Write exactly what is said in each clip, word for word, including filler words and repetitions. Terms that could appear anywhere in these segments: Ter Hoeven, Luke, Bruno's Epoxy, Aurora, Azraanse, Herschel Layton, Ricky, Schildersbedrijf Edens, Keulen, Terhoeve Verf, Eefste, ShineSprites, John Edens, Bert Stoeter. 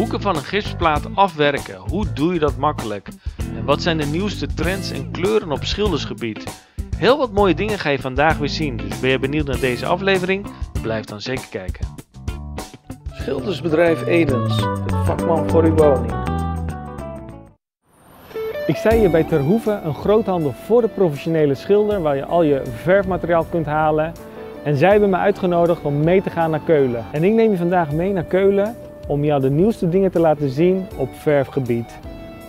hoeken van een gipsplaat afwerken, hoe doe je dat makkelijk? En wat zijn de nieuwste trends en kleuren op schildersgebied? Heel wat mooie dingen ga je vandaag weer zien, dus ben je benieuwd naar deze aflevering? Blijf dan zeker kijken. Schildersbedrijf Edens, de vakman voor uw woning. Ik sta hier bij Ter Hoeven, een groothandel voor de professionele schilder, waar je al je verfmateriaal kunt halen. En zij hebben me uitgenodigd om mee te gaan naar Keulen. En ik neem je vandaag mee naar Keulen om jou de nieuwste dingen te laten zien op verfgebied.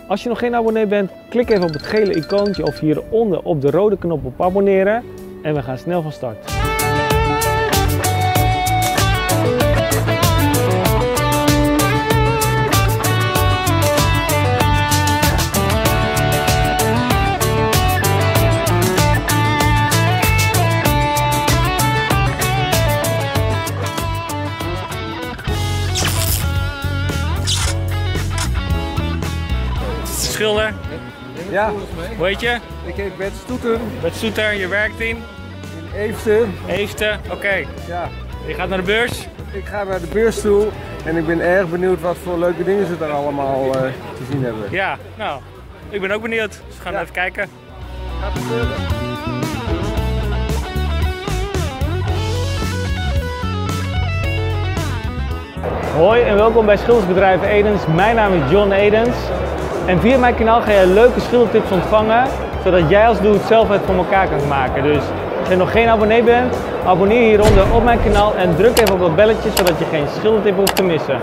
Als je nog geen abonnee bent, klik even op het gele icoontje of hieronder op de rode knop op abonneren. En we gaan snel van start. Schilder? Ja. Hoe heet je? Ik heet Bert Stoeter. Bert Stoeter, je werkt in? In Eefste. Eefste, oké. Okay. Ja. Je gaat naar de beurs? Ik ga naar de beurs toe en ik ben erg benieuwd wat voor leuke dingen ze daar allemaal uh, te zien hebben. Ja, nou, ik ben ook benieuwd. Dus we gaan ja. even kijken. Gaat het gebeuren? Hoi en welkom bij Schildersbedrijf Edens. Mijn naam is John Edens. En via mijn kanaal ga je leuke schildertips ontvangen, zodat jij als doe-het-zelf het voor elkaar kunt maken. Dus als je nog geen abonnee bent, abonneer je hieronder op mijn kanaal en druk even op dat belletje, zodat je geen schildertip hoeft te missen.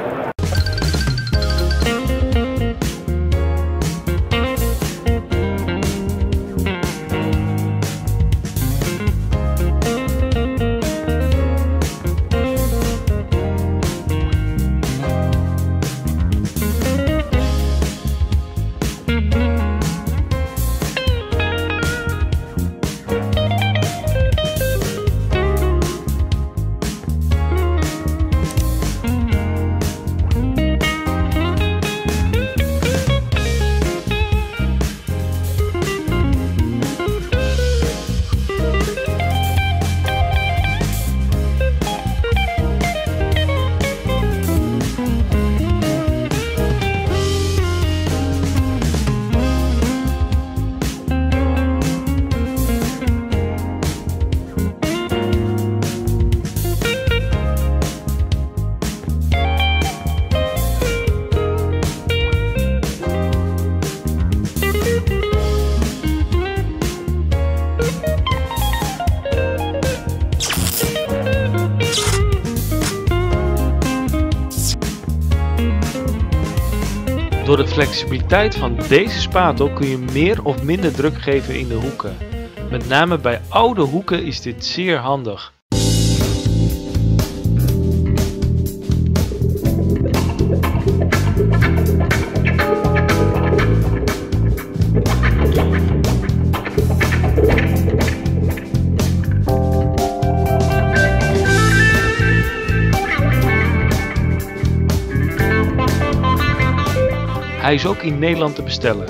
Door de flexibiliteit van deze spatel kun je meer of minder druk geven in de hoeken. Met name bij oude hoeken is dit zeer handig. Hij is ook in Nederland te bestellen.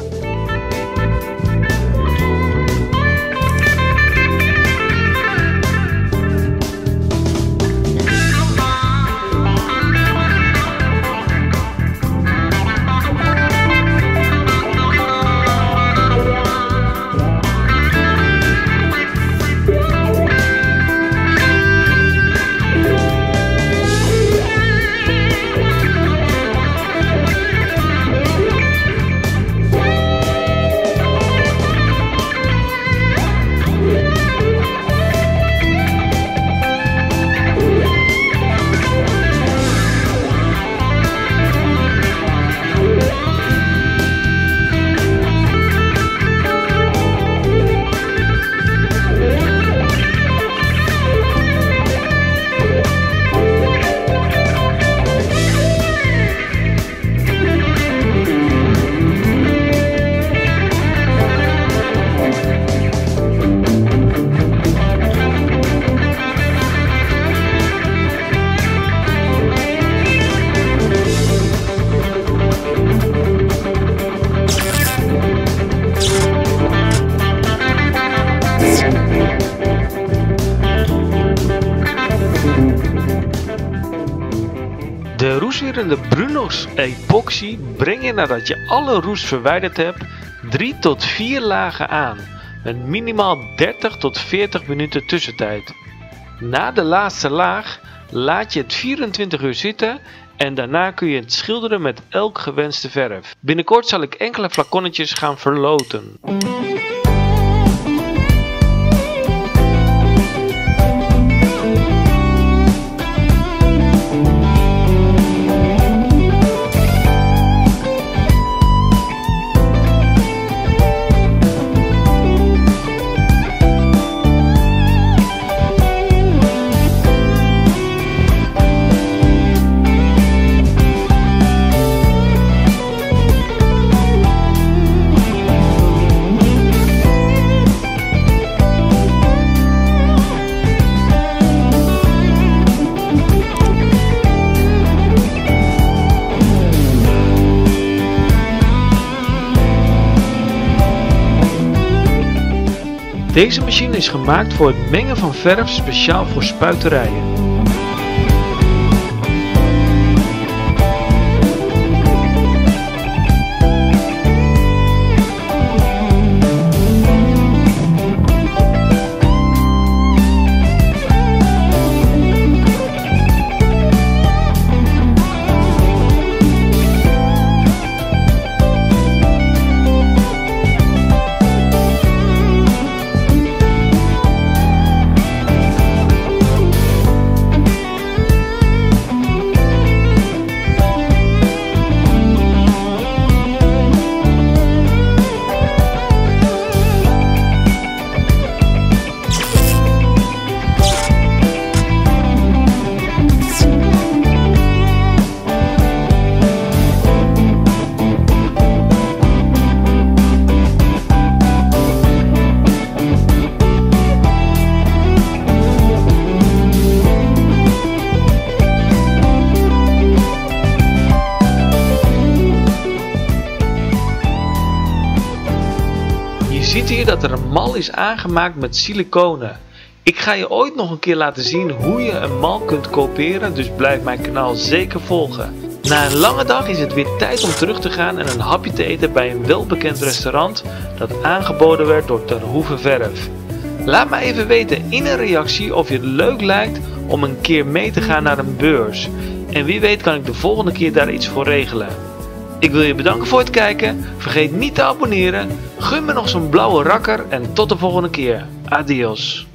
de Bruno's Epoxy breng je nadat je alle roest verwijderd hebt drie tot vier lagen aan met minimaal dertig tot veertig minuten tussentijd. Na de laatste laag laat je het vierentwintig uur zitten en daarna kun je het schilderen met elk gewenste verf. Binnenkort zal ik enkele flaconnetjes gaan verloten. Deze machine is gemaakt voor het mengen van verf speciaal voor spuiterijen. Je ziet hier dat er een mal is aangemaakt met siliconen. Ik ga je ooit nog een keer laten zien hoe je een mal kunt kopiëren, dus blijf mijn kanaal zeker volgen. Na een lange dag is het weer tijd om terug te gaan en een hapje te eten bij een welbekend restaurant dat aangeboden werd door Terhoeve Verf. Laat me even weten in een reactie of je het leuk lijkt om een keer mee te gaan naar een beurs. En wie weet kan ik de volgende keer daar iets voor regelen. Ik wil je bedanken voor het kijken, vergeet niet te abonneren, gun me nog zo'n blauwe rakker en tot de volgende keer. Adios.